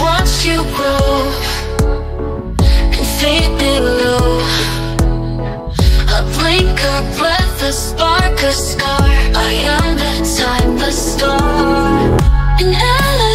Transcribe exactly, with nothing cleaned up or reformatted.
Once you grow and fade below, a blink, a breath, a spark, a scar, I am the timeless star. And